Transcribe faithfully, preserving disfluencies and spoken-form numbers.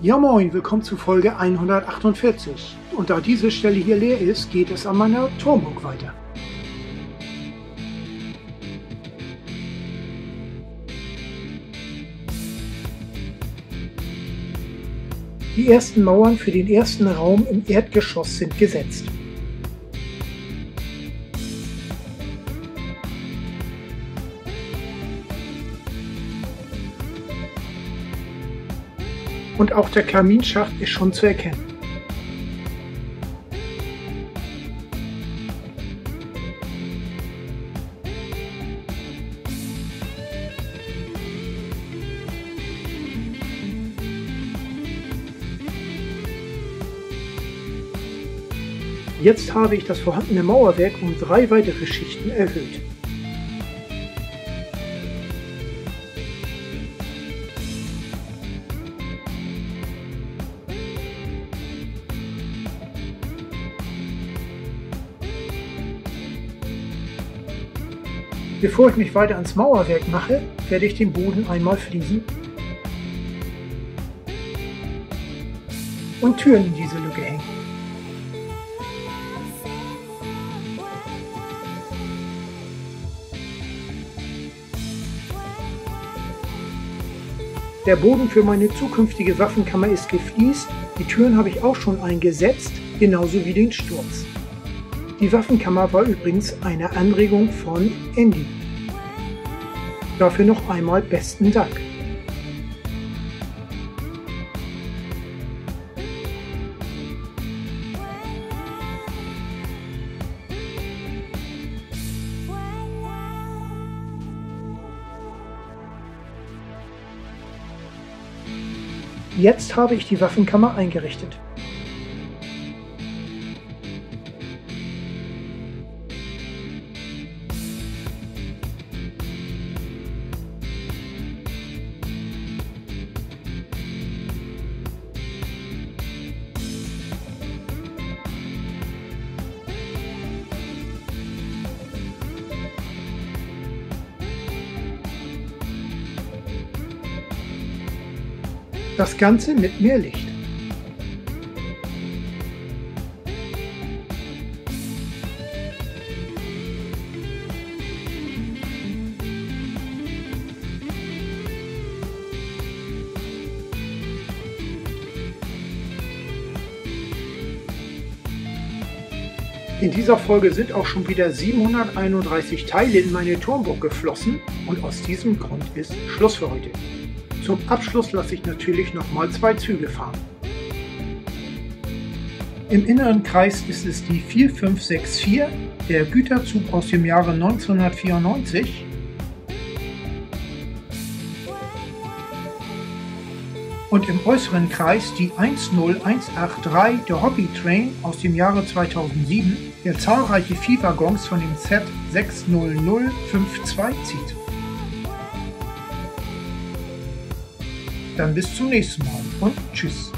Ja moin, willkommen zu Folge hundertachtundvierzig. Und da diese Stelle hier leer ist, geht es an meiner Turmburg weiter. Die ersten Mauern für den ersten Raum im Erdgeschoss sind gesetzt. Und auch der Kaminschacht ist schon zu erkennen. Jetzt habe ich das vorhandene Mauerwerk um drei weitere Schichten erhöht. Bevor ich mich weiter ans Mauerwerk mache, werde ich den Boden einmal fliesen und Türen in diese Lücke hängen. Der Boden für meine zukünftige Waffenkammer ist gefliest, die Türen habe ich auch schon eingesetzt, genauso wie den Sturz. Die Waffenkammer war übrigens eine Anregung von Andy. Dafür noch einmal besten Dank. Jetzt habe ich die Waffenkammer eingerichtet. Das Ganze mit mehr Licht. In dieser Folge sind auch schon wieder siebenhunderteinunddreißig Teile in meine Turmburg geflossen und aus diesem Grund ist Schluss für heute. Zum Abschluss lasse ich natürlich nochmal zwei Züge fahren. Im inneren Kreis ist es die vier fünf sechs vier, der Güterzug aus dem Jahre neunzehnhundertvierundneunzig. Und im äußeren Kreis die eins null eins acht drei, der Hobby Train aus dem Jahre zweitausendsieben, der zahlreiche Viehwaggons von dem Z sechs null null fünf zwei zieht. Dann bis zum nächsten Mal und tschüss.